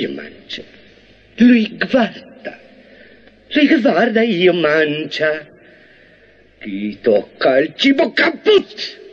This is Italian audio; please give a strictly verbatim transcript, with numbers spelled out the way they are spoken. io mangio. Lui guarda, lui guarda, io mangio. Chi tocca il cibo caput!